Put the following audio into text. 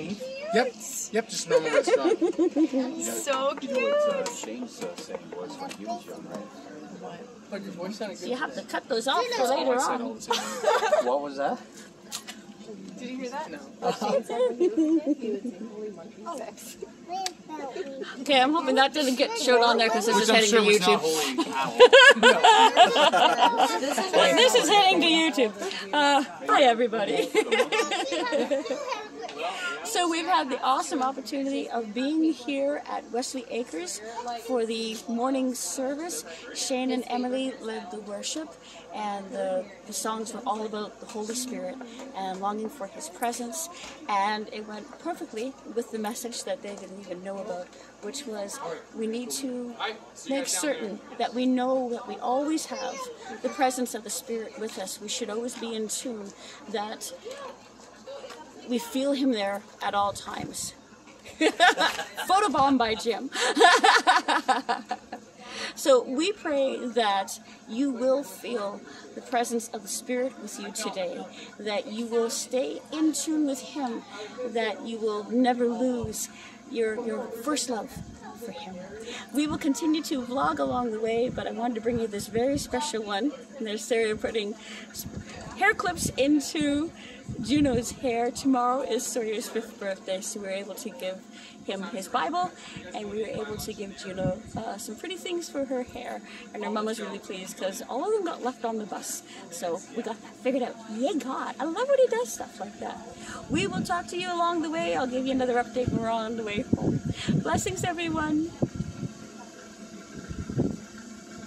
Shane? Yep. Yep, just normal restaurant. So cute. You know what Shane's saying was when he was young, right? Like your voice sounded good. You have to cut those off for later on. What was that? Did you hear that? No. Okay, I'm hoping that doesn't get showed on there because this is heading to YouTube. This is heading to YouTube. Hi, everybody. So we've had the awesome opportunity of being here at Wesley Acres for the morning service. Shane and Emily led the worship, and the songs were all about the Holy Spirit and longing for His presence, and it went perfectly with the message that they didn't even know about, which was we need to make certain that we know that we always have the presence of the Spirit with us. We should always be in tune that we feel Him there at all times. Photobomb by Jim. So we pray that you will feel the presence of the Spirit with you today, that you will stay in tune with Him, that you will never lose your first love for Him. We will continue to vlog along the way, but I wanted to bring you this very special one. And there's Sarah putting hair clips into Juno's hair. Tomorrow is Sawyer's 5th birthday, so we were able to give him his Bible, and we were able to give Juno some pretty things for her hair, and her mom was really pleased because all of them got left on the bus, so we got that figured out. Yay, God! I love when He does stuff like that. We will talk to you along the way. I'll give you another update when we're on the way home. Blessings, everyone!